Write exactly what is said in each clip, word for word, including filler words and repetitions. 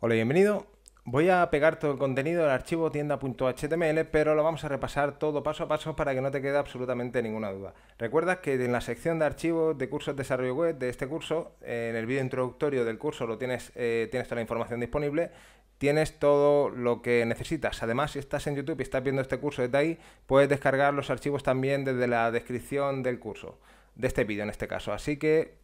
Hola y bienvenido. Voy a pegar todo el contenido del archivo tienda punto H T M L, pero lo vamos a repasar todo paso a paso para que no te quede absolutamente ninguna duda. Recuerda que en la sección de archivos de cursos de desarrollo web de este curso, en el vídeo introductorio del curso lo tienes, eh, tienes toda la información disponible, tienes todo lo que necesitas. Además, si estás en YouTube y estás viendo este curso desde ahí, puedes descargar los archivos también desde la descripción del curso, de este vídeo en este caso. Así que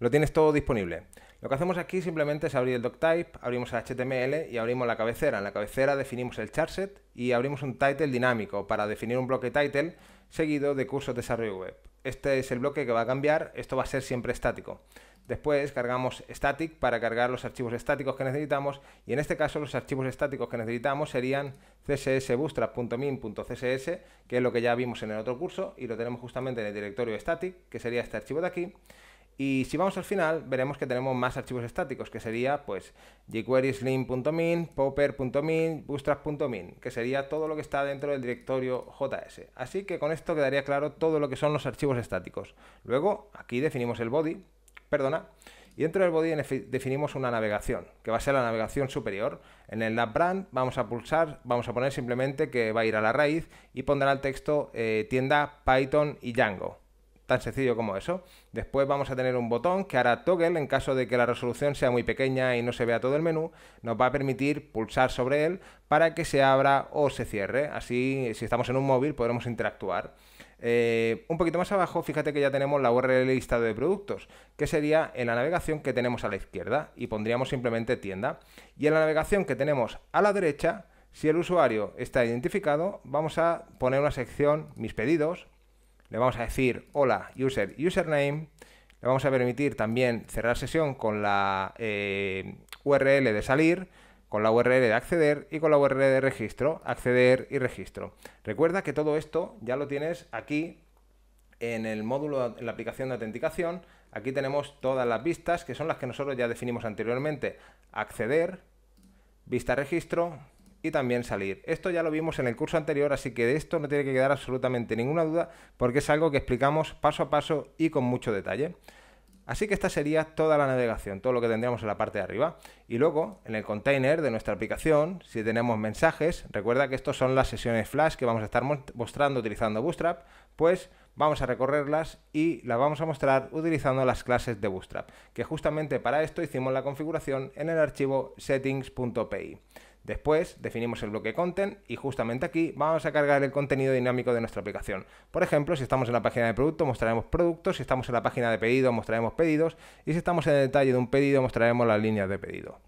lo tienes todo disponible. Lo que hacemos aquí simplemente es abrir el doctype, abrimos el H T M L y abrimos la cabecera. En la cabecera definimos el charset y abrimos un title dinámico para definir un bloque title seguido de cursos de desarrollo web. Este es el bloque que va a cambiar, esto va a ser siempre estático. Después cargamos static para cargar los archivos estáticos que necesitamos, y en este caso los archivos estáticos que necesitamos serían c s s bootstrap punto min punto c s s, que es lo que ya vimos en el otro curso y lo tenemos justamente en el directorio static, que sería este archivo de aquí. Y si vamos al final, veremos que tenemos más archivos estáticos, que sería pues jQuery slim punto min, popper punto min, bootstrap punto min, que sería todo lo que está dentro del directorio J S. Así que con esto quedaría claro todo lo que son los archivos estáticos. Luego, aquí definimos el body, perdona, y dentro del body definimos una navegación, que va a ser la navegación superior. En el labbrand vamos a pulsar, vamos a poner simplemente que va a ir a la raíz y pondrá el texto eh, tienda, Python y Django. Tan sencillo como eso. Después vamos a tener un botón que hará toggle en caso de que la resolución sea muy pequeña y no se vea todo el menú. Nos va a permitir pulsar sobre él para que se abra o se cierre. Así, si estamos en un móvil, podremos interactuar. Eh, un poquito más abajo, fíjate que ya tenemos la U R L listado de productos, que sería en la navegación que tenemos a la izquierda, y pondríamos simplemente tienda. Y en la navegación que tenemos a la derecha, si el usuario está identificado, vamos a poner una sección mis pedidos. Le vamos a decir hola, user, username. Le vamos a permitir también cerrar sesión con la eh, U R L de salir, con la U R L de acceder y con la U R L de registro, acceder y registro. Recuerda que todo esto ya lo tienes aquí en el módulo, en la aplicación de autenticación. Aquí tenemos todas las vistas, que son las que nosotros ya definimos anteriormente. Acceder, vista registro y también salir. Esto ya lo vimos en el curso anterior, así que de esto no tiene que quedar absolutamente ninguna duda, porque es algo que explicamos paso a paso y con mucho detalle. Así que esta sería toda la navegación, todo lo que tendríamos en la parte de arriba. Y luego, en el container de nuestra aplicación, si tenemos mensajes, recuerda que estos son las sesiones flash que vamos a estar mostrando utilizando Bootstrap, pues vamos a recorrerlas y las vamos a mostrar utilizando las clases de Bootstrap, que justamente para esto hicimos la configuración en el archivo settings punto p y. Después definimos el bloque content y justamente aquí vamos a cargar el contenido dinámico de nuestra aplicación. Por ejemplo, si estamos en la página de producto mostraremos productos, si estamos en la página de pedido mostraremos pedidos, y si estamos en el detalle de un pedido mostraremos las líneas de pedido.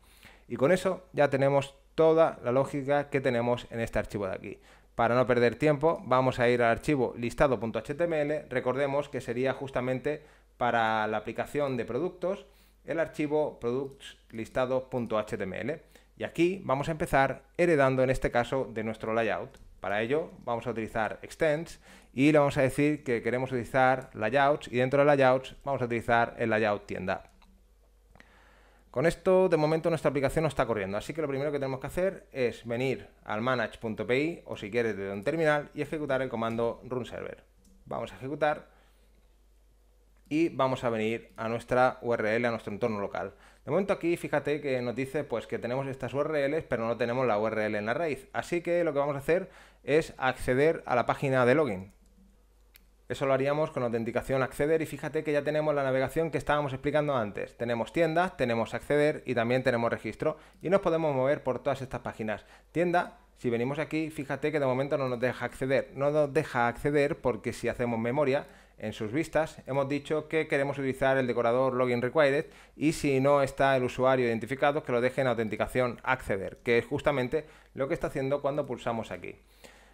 Y con eso ya tenemos toda la lógica que tenemos en este archivo de aquí. Para no perder tiempo vamos a ir al archivo listado punto H T M L, recordemos que sería justamente para la aplicación de productos el archivo products listado punto H T M L. Y aquí vamos a empezar heredando en este caso de nuestro layout. Para ello vamos a utilizar extends y le vamos a decir que queremos utilizar layouts, y dentro de layouts vamos a utilizar el layout tienda. Con esto de momento nuestra aplicación no está corriendo, así que lo primero que tenemos que hacer es venir al manage punto p y, o si quieres desde un terminal, y ejecutar el comando run server. Vamos a ejecutar y vamos a venir a nuestra U R L, a nuestro entorno local. De momento aquí fíjate que nos dice pues que tenemos estas U R Ls pero no tenemos la U R L en la raíz, así que lo que vamos a hacer es acceder a la página de login. Eso lo haríamos con autenticación acceder, y fíjate que ya tenemos la navegación que estábamos explicando antes. Tenemos tiendas, tenemos acceder y también tenemos registro, y nos podemos mover por todas estas páginas. Tienda, si venimos aquí, fíjate que de momento no nos deja acceder. No nos deja acceder porque si hacemos memoria, en sus vistas hemos dicho que queremos utilizar el decorador login required, y si no está el usuario identificado que lo deje en autenticación acceder, que es justamente lo que está haciendo cuando pulsamos aquí.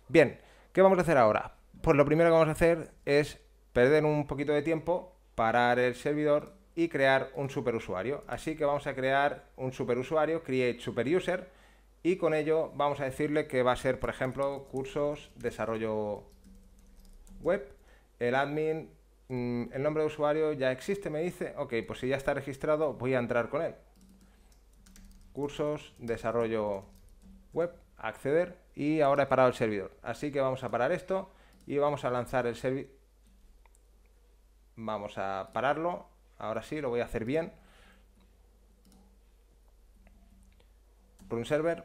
Bien, ¿qué vamos a hacer ahora? Pues lo primero que vamos a hacer es perder un poquito de tiempo, parar el servidor y crear un superusuario. Así que vamos a crear un superusuario, create superuser, y con ello vamos a decirle que va a ser, por ejemplo, cursos desarrollo web. El admin, el nombre de usuario ya existe, me dice. Ok, pues si ya está registrado, voy a entrar con él. Cursos, desarrollo web, acceder. Y ahora he parado el servidor. Así que vamos a parar esto y vamos a lanzar el servidor. Vamos a pararlo. Ahora sí, lo voy a hacer bien. Run Server.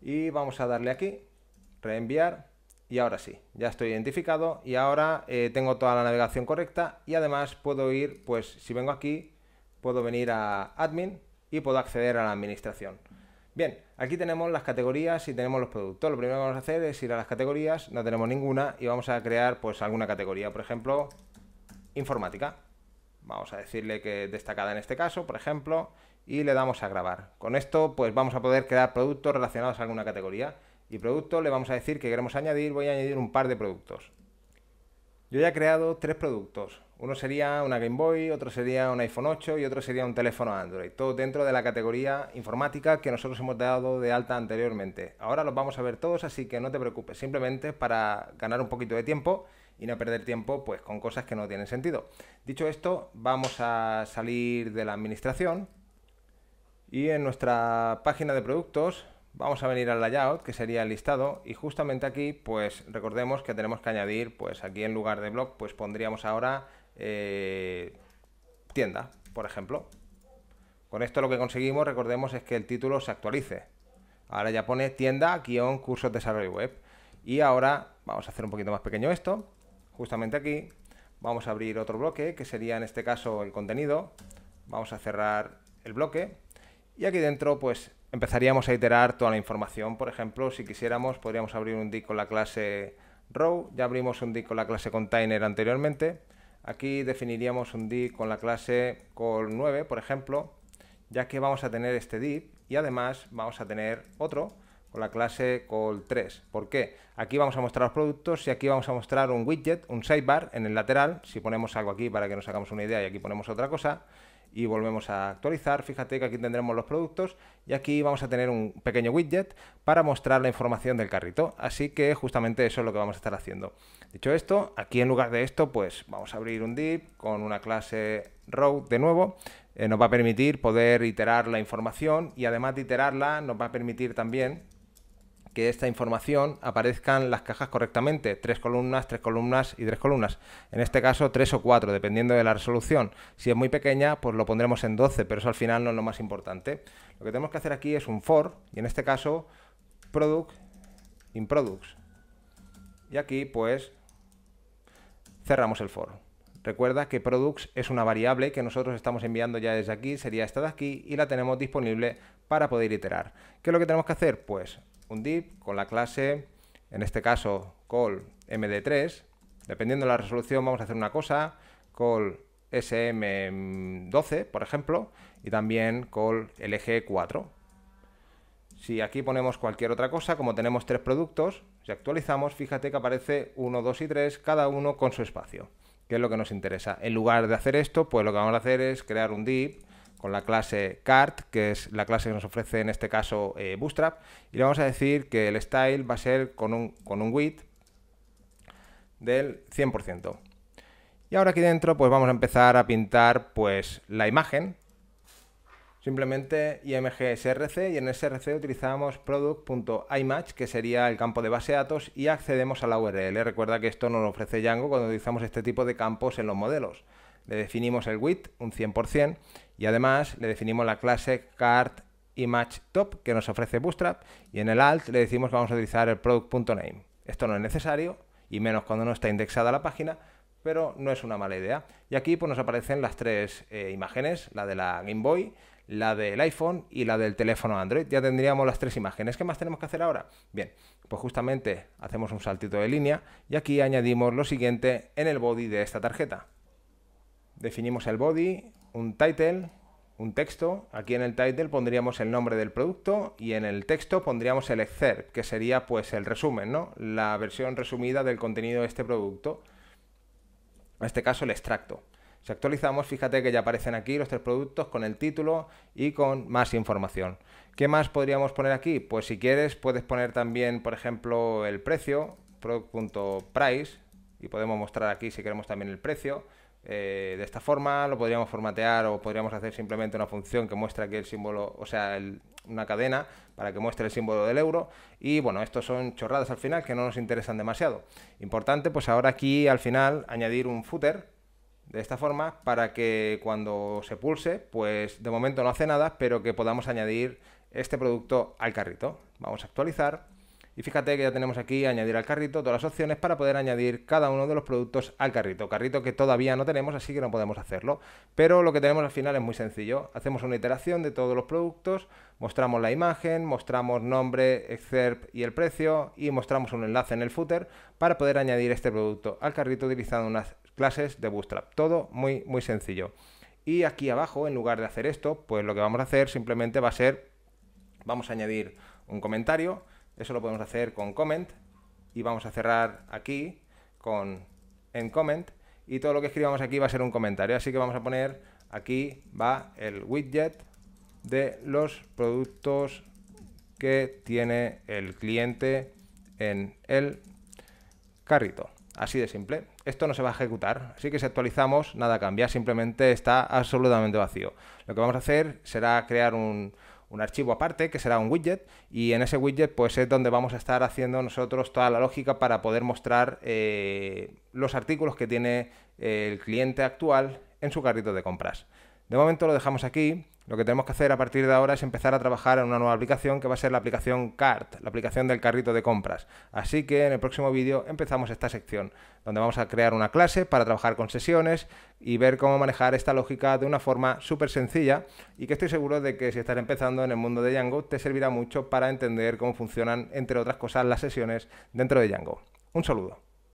Y vamos a darle aquí, reenviar. Y ahora sí, ya estoy identificado y ahora eh, tengo toda la navegación correcta. Y además puedo ir, pues si vengo aquí, puedo venir a Admin y puedo acceder a la administración. Bien, aquí tenemos las categorías y tenemos los productos. Lo primero que vamos a hacer es ir a las categorías, no tenemos ninguna, y vamos a crear pues alguna categoría, por ejemplo, informática. Vamos a decirle que destacada en este caso, por ejemplo, y le damos a grabar. Con esto pues vamos a poder crear productos relacionados a alguna categoría. Y producto le vamos a decir que queremos añadir, voy a añadir un par de productos. Yo ya he creado tres productos. Uno sería una Game Boy, otro sería un iPhone ocho y otro sería un teléfono Android. Todo dentro de la categoría informática que nosotros hemos dado de alta anteriormente. Ahora los vamos a ver todos, así que no te preocupes. Simplemente para ganar un poquito de tiempo y no perder tiempo pues con cosas que no tienen sentido. Dicho esto, vamos a salir de la administración y en nuestra página de productos vamos a venir al layout, que sería el listado, y justamente aquí pues recordemos que tenemos que añadir, pues aquí en lugar de blog pues pondríamos ahora eh, tienda, por ejemplo. Con esto lo que conseguimos, recordemos, es que el título se actualice. Ahora ya pone tienda guión cursos de desarrollo web. Y ahora vamos a hacer un poquito más pequeño esto. Justamente aquí vamos a abrir otro bloque, que sería en este caso el contenido. Vamos a cerrar el bloque y aquí dentro pues empezaríamos a iterar toda la información. Por ejemplo, si quisiéramos, podríamos abrir un div con la clase row. Ya abrimos un div con la clase container anteriormente. Aquí definiríamos un div con la clase col nueve, por ejemplo, ya que vamos a tener este div y además vamos a tener otro con la clase col tres. ¿Por qué? Aquí vamos a mostrar los productos y aquí vamos a mostrar un widget, un sidebar en el lateral. Si ponemos algo aquí para que nos hagamos una idea y aquí ponemos otra cosa, y volvemos a actualizar, fíjate que aquí tendremos los productos y aquí vamos a tener un pequeño widget para mostrar la información del carrito, así que justamente eso es lo que vamos a estar haciendo. Dicho esto, aquí en lugar de esto pues vamos a abrir un div con una clase row de nuevo, eh, nos va a permitir poder iterar la información y además de iterarla nos va a permitir también que esta información aparezcan las cajas correctamente, tres columnas, tres columnas y tres columnas, en este caso tres o cuatro, dependiendo de la resolución. Si es muy pequeña, pues lo pondremos en doce, pero eso al final no es lo más importante. Lo que tenemos que hacer aquí es un for, y en este caso, product in products. Y aquí, pues, cerramos el for. Recuerda que products es una variable que nosotros estamos enviando ya desde aquí, sería esta de aquí, y la tenemos disponible para poder iterar. ¿Qué es lo que tenemos que hacer? Pues un div con la clase, en este caso, col m d tres. Dependiendo de la resolución vamos a hacer una cosa, col s m doce, por ejemplo, y también col l g cuatro. Si aquí ponemos cualquier otra cosa, como tenemos tres productos, si actualizamos, fíjate que aparece uno, dos y tres, cada uno con su espacio, que es lo que nos interesa. En lugar de hacer esto, pues lo que vamos a hacer es crear un div con la clase cart, que es la clase que nos ofrece en este caso eh, Bootstrap, y le vamos a decir que el style va a ser con un, con un width del cien por ciento. Y ahora aquí dentro pues vamos a empezar a pintar pues la imagen, simplemente img punto src, y en src utilizamos product punto image, que sería el campo de base de datos, y accedemos a la U R L. Recuerda que esto nos lo ofrece Django cuando utilizamos este tipo de campos en los modelos. Le definimos el width, un cien por ciento, y además le definimos la clase cart image top que nos ofrece Bootstrap, y en el alt le decimos que vamos a utilizar el product punto name. Esto no es necesario, y menos cuando no está indexada la página, pero no es una mala idea. Y aquí pues nos aparecen las tres eh, imágenes, la de la Game Boy, la del iPhone y la del teléfono Android. Ya tendríamos las tres imágenes. ¿Qué más tenemos que hacer ahora? Bien, pues justamente hacemos un saltito de línea y aquí añadimos lo siguiente en el body de esta tarjeta. Definimos el body, un title, un texto. Aquí en el title pondríamos el nombre del producto y en el texto pondríamos el excerpt, que sería pues el resumen, ¿no? La versión resumida del contenido de este producto. En este caso el extracto. Si actualizamos, fíjate que ya aparecen aquí los tres productos con el título y con más información. ¿Qué más podríamos poner aquí? Pues si quieres puedes poner también, por ejemplo, el precio, product punto price, y podemos mostrar aquí si queremos también el precio. Eh, de esta forma lo podríamos formatear o podríamos hacer simplemente una función que muestra aquí el símbolo, o sea, el, una cadena para que muestre el símbolo del euro. Y bueno, estos son chorradas al final que no nos interesan demasiado. Importante, pues ahora aquí al final añadir un footer de esta forma para que cuando se pulse, pues de momento no hace nada, pero que podamos añadir este producto al carrito. Vamos a actualizar y fíjate que ya tenemos aquí añadir al carrito, todas las opciones para poder añadir cada uno de los productos al carrito. Carrito que todavía no tenemos, así que no podemos hacerlo, pero lo que tenemos al final es muy sencillo. Hacemos una iteración de todos los productos, mostramos la imagen, mostramos nombre, excerpt y el precio y mostramos un enlace en el footer para poder añadir este producto al carrito utilizando unas clases de Bootstrap. Todo muy, muy sencillo. Y aquí abajo, en lugar de hacer esto, pues lo que vamos a hacer simplemente va a ser, vamos a añadir un comentario. Eso lo podemos hacer con comment y vamos a cerrar aquí con end comment y todo lo que escribamos aquí va a ser un comentario. Así que vamos a poner, aquí va el widget de los productos que tiene el cliente en el carrito. Así de simple. Esto no se va a ejecutar, así que si actualizamos nada cambia, simplemente está absolutamente vacío. Lo que vamos a hacer será crear un... un archivo aparte que será un widget y en ese widget pues es donde vamos a estar haciendo nosotros toda la lógica para poder mostrar eh, los artículos que tiene el cliente actual en su carrito de compras. De momento lo dejamos aquí. Lo que tenemos que hacer a partir de ahora es empezar a trabajar en una nueva aplicación que va a ser la aplicación Cart, la aplicación del carrito de compras. Así que en el próximo vídeo empezamos esta sección donde vamos a crear una clase para trabajar con sesiones y ver cómo manejar esta lógica de una forma súper sencilla y que estoy seguro de que si estás empezando en el mundo de Django te servirá mucho para entender cómo funcionan, entre otras cosas, las sesiones dentro de Django. Un saludo.